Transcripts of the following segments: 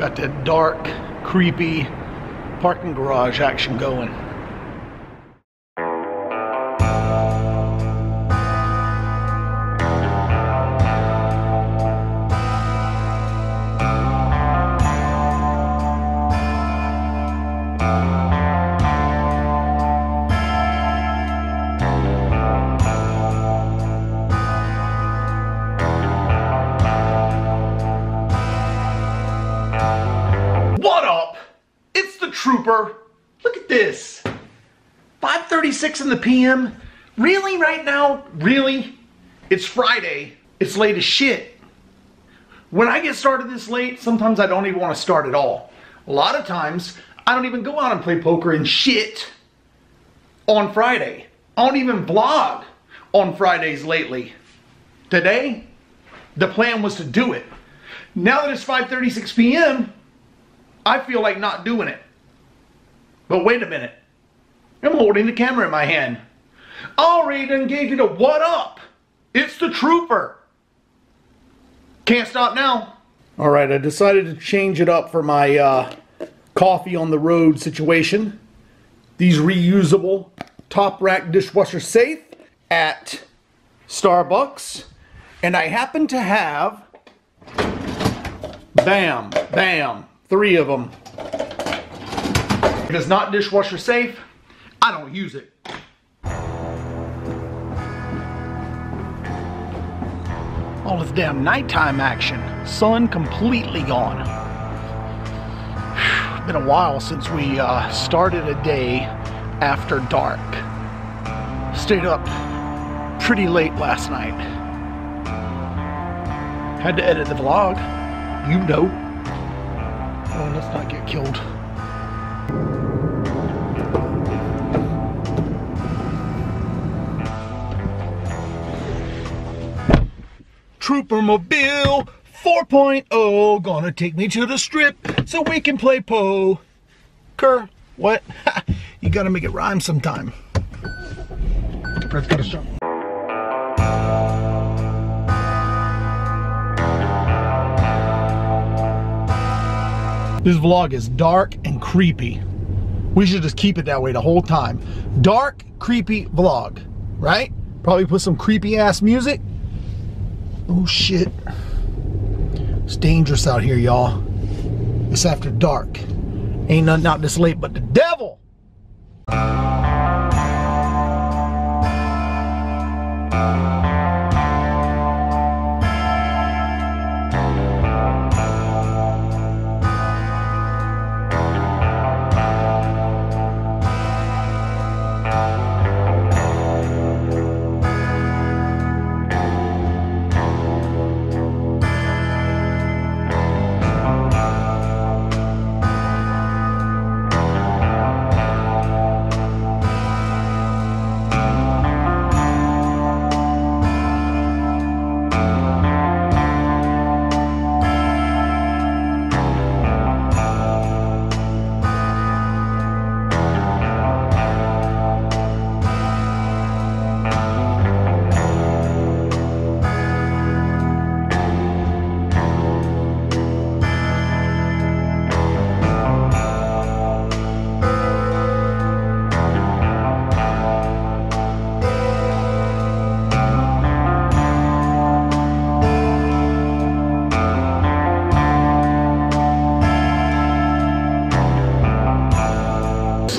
Got that dark, creepy parking garage action going. Trooper, look at this. 5:36 in the PM. Really, right now? Really? It's Friday. It's late as shit. When I get started this late, sometimes I don't even want to start at all. A lot of times, I don't even go out and play poker and shit on Friday. I don't even vlog on Fridays lately. Today, the plan was to do it. Now that it's 5:36 PM, I feel like not doing it. But wait a minute, I'm holding the camera in my hand. I already done gave you the what up. It's the Trooper. Can't stop now. All right, I decided to change it up for my coffee on the road situation. These reusable top rack dishwasher safe at Starbucks. And I happen to have, bam, bam, three of them. If it's not dishwasher safe, I don't use it. All this damn nighttime action. Sun completely gone. Been a while since we started a day after dark. Stayed up pretty late last night. Had to edit the vlog, you know. Oh, let's not get killed. Trooper Mobile 4.0 gonna take me to the strip so we can play poker. What? You gotta make it rhyme sometime. Breath gotta stop. This vlog is dark and creepy. We should just keep it that way the whole time. Dark, creepy vlog, right? Probably put some creepy ass music. Oh shit, it's dangerous out here, y'all. It's after dark. Ain't nothing out this late but the devil.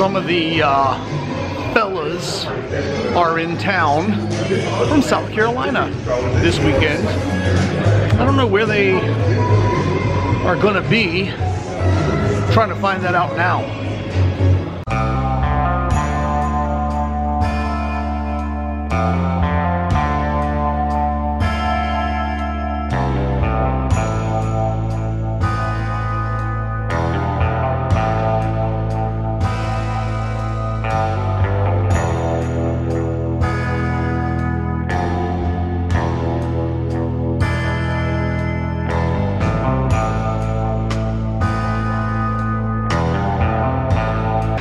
Some of the fellas are in town from South Carolina this weekend. I don't know where they are gonna be. I'm trying to find that out now.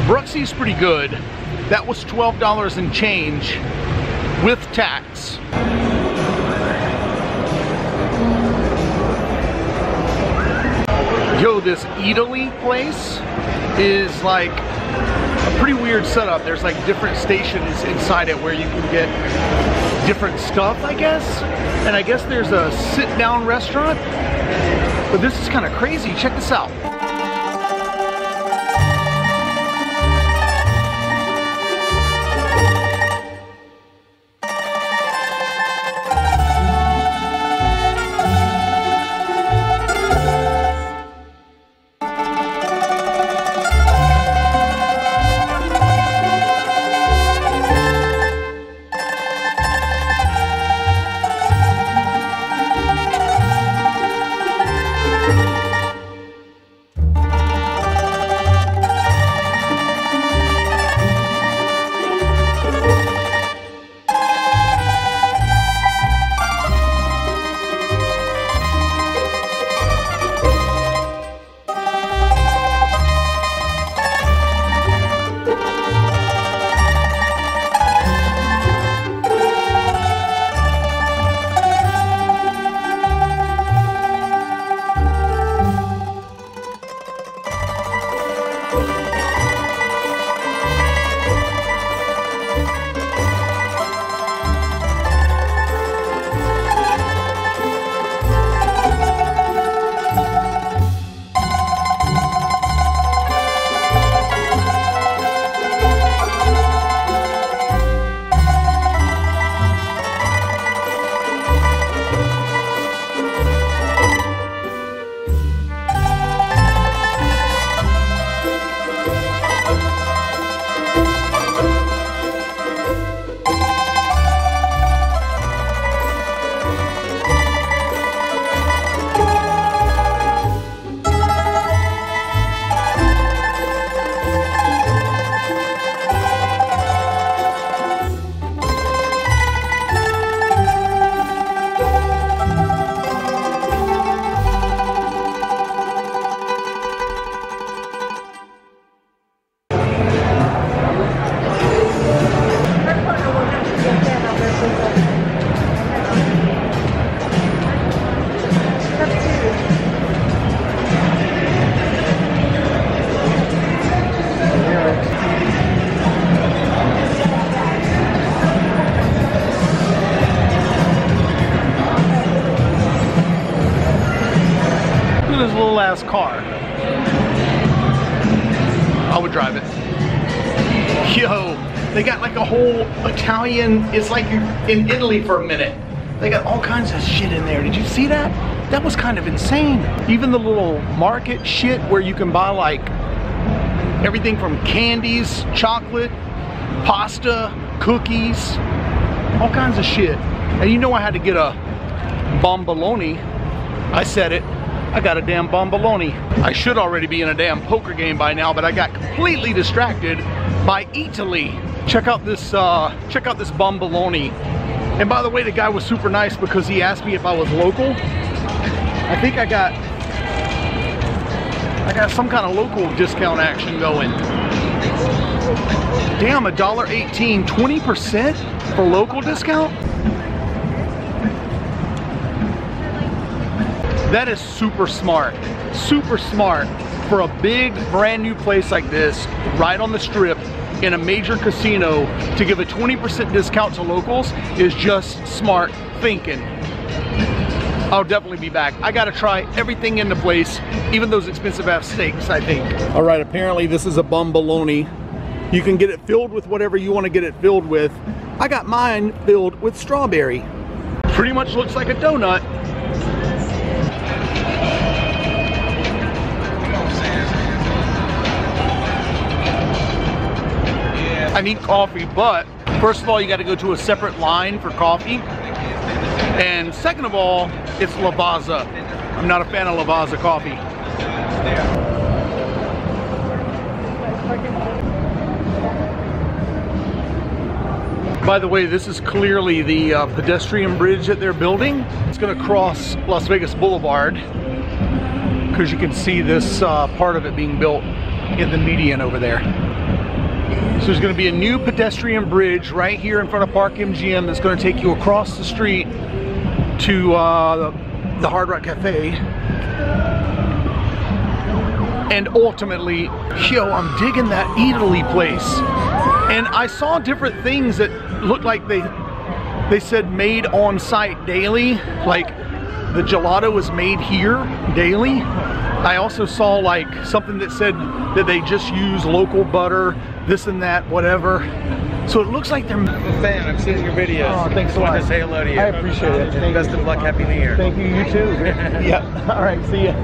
Brooksy's pretty good. That was $12 and change with tax. yo, this Eataly place is like a pretty weird setup. There's like different stations inside it where you can get different stuff, I guess. And I guess there's a sit-down restaurant. But this is kind of crazy. Check this out. Car. I would drive it. Yo, they got like a whole Italian, it's like you're in Italy for a minute. They got all kinds of shit in there. Did you see that? That was kind of insane. Even the little market shit where you can buy like everything from candies, chocolate, pasta, cookies, all kinds of shit. And you know I had to get a bomboloni. I said it. I got a damn bomboloni. I should already be in a damn poker game by now, but I got completely distracted by Eataly. Check out this bomboloni. And by the way, the guy was super nice because he asked me if I was local. I think I got some kind of local discount action going. Damn, $1.18, 20% for local discount? That is super smart for a big brand new place like this, right on the strip in a major casino, to give a 20% discount to locals is just smart thinking. I'll definitely be back. I gotta try everything in the place, even those expensive ass steaks, I think. All right, apparently this is a bomboloni. You can get it filled with whatever you wanna get it filled with. I got mine filled with strawberry. Pretty much looks like a donut. I need coffee, but first of all, you got to go to a separate line for coffee, and second of all, it's Lavazza. I'm not a fan of Lavazza coffee. By the way, this is clearly the pedestrian bridge that they're building. It's going to cross Las Vegas Boulevard because you can see this part of it being built in the median over there. So there's going to be a new pedestrian bridge right here in front of Park MGM that's going to take you across the street to the Hard Rock Cafe. and ultimately, yo, I'm digging that Eataly place. And I saw different things that looked like they said made on site daily, like the gelato was made here daily. I also saw like something that said that they just use local butter, this and that, whatever. So it looks like they're... I'm a fan, I've seen your videos. Oh, thanks so much. I wanted to say hello to you. I appreciate it. Thank Best you. Of luck, Happy New Year. Thank you, you too. Yeah, all right, see ya.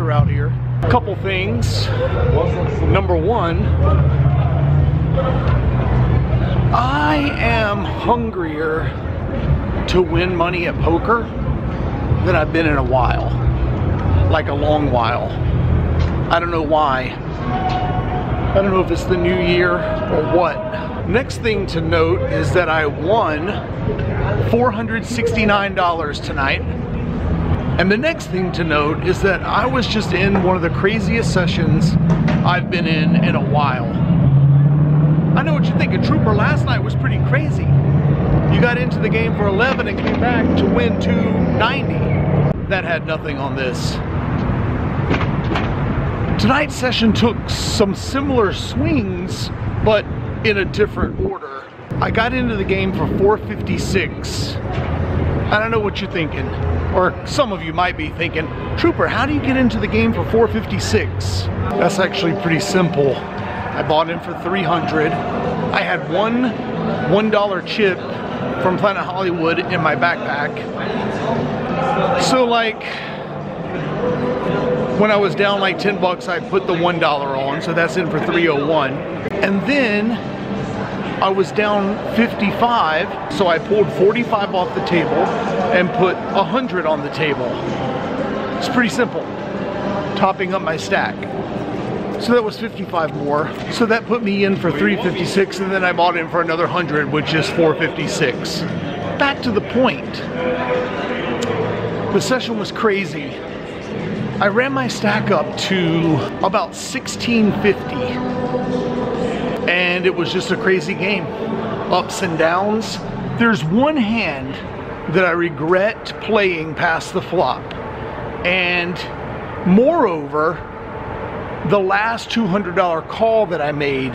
Are out here. A couple things. Number one, I am hungrier to win money at poker than I've been in a while, like a long while. I don't know why. I don't know if it's the new year or what. Next thing to note is that I won $469 tonight. And the next thing to note is that I was just in one of the craziest sessions I've been in a while. I know what you're thinking, Trooper, last night was pretty crazy. You got into the game for 11 and came back to win 290. That had nothing on this. Tonight's session took some similar swings, but in a different order. I got into the game for 456. I don't know what you're thinking, or some of you might be thinking, Trooper, how do you get into the game for 456? That's actually pretty simple. I bought in for 300. I had one $1 chip from Planet Hollywood in my backpack. So like, when I was down like 10 bucks, I put the $1 on, so that's in for 301. And then I was down 55, so I pulled 45 off the table and put 100 on the table. It's pretty simple, topping up my stack. So that was 55 more. So that put me in for 356, and then I bought in for another 100, which is 456. Back to the point. The session was crazy. I ran my stack up to about 1650. And it was just a crazy game. Ups and downs. There's one hand that I regret playing past the flop. And moreover, the last $200 call that I made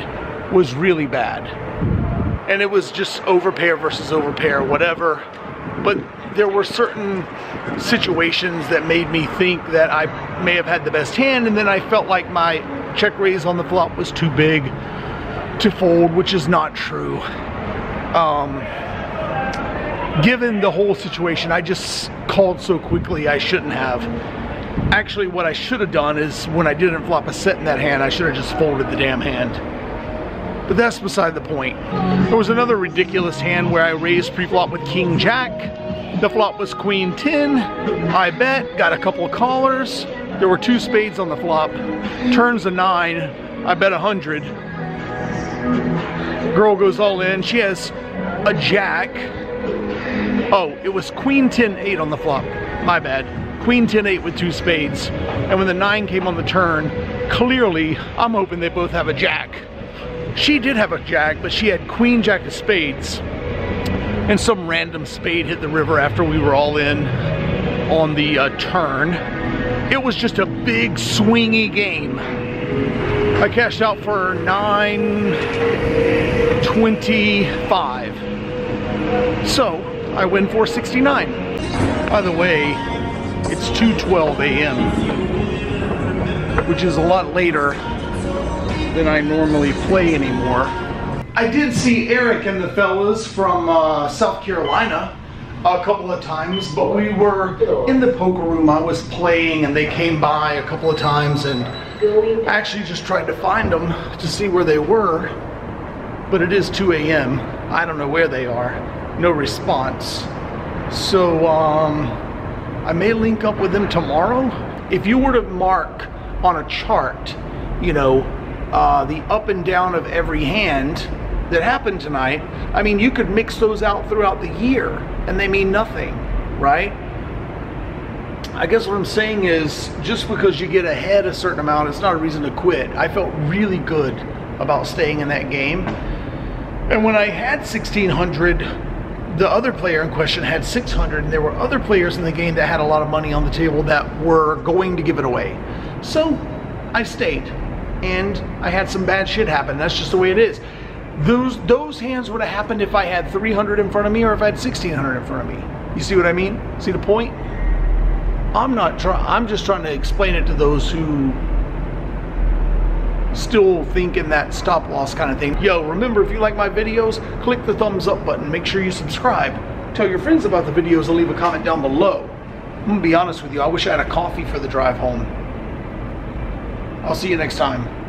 was really bad. And it was just overpair versus overpair, whatever. But there were certain situations that made me think that I may have had the best hand, and then I felt like my check raise on the flop was too big to fold, which is not true. Given the whole situation, I just called so quickly, I shouldn't have. Actually, what I should have done is when I didn't flop a set in that hand, I should have just folded the damn hand. But that's beside the point. There was another ridiculous hand where I raised pre-flop with King Jack. The flop was Queen 10. I bet, got a couple of callers. There were two spades on the flop. Turns a 9, I bet 100. Girl goes all in, she has a jack. Oh, it was Queen 10-8 on the flop, my bad. Queen 10-8 with two spades. And when the 9 came on the turn, clearly, I'm hoping they both have a jack. She did have a jack, but she had Queen Jack of spades. And some random spade hit the river after we were all in on the turn. It was just a big swingy game. I cashed out for 925. So I win 469. By the way, it's 2:12 a.m., which is a lot later than I normally play anymore. I did see Eric and the fellas from South Carolina a couple of times, but we were in the poker room. I was playing and they came by a couple of times and actually just tried to find them to see where they were. but it is 2 a.m. I don't know where they are. No response. So I may link up with them tomorrow. If you were to mark on a chart, you know, the up and down of every hand that happened tonight, I mean, you could mix those out throughout the year and they mean nothing, right? I guess what I'm saying is, just because you get ahead a certain amount, it's not a reason to quit. I felt really good about staying in that game. And when I had 1600, the other player in question had 600, and there were other players in the game that had a lot of money on the table that were going to give it away. So I stayed, and I had some bad shit happen. That's just the way it is. Those hands would have happened if I had 300 in front of me or if I had 1600 in front of me. You see what I mean? See the point? I'm just trying to explain it to those who still think in that stop loss kind of thing. Yo, remember, if you like my videos, click the thumbs up button. Make sure you subscribe. Tell your friends about the videos and leave a comment down below. I'm gonna be honest with you, I wish I had a coffee for the drive home. I'll see you next time.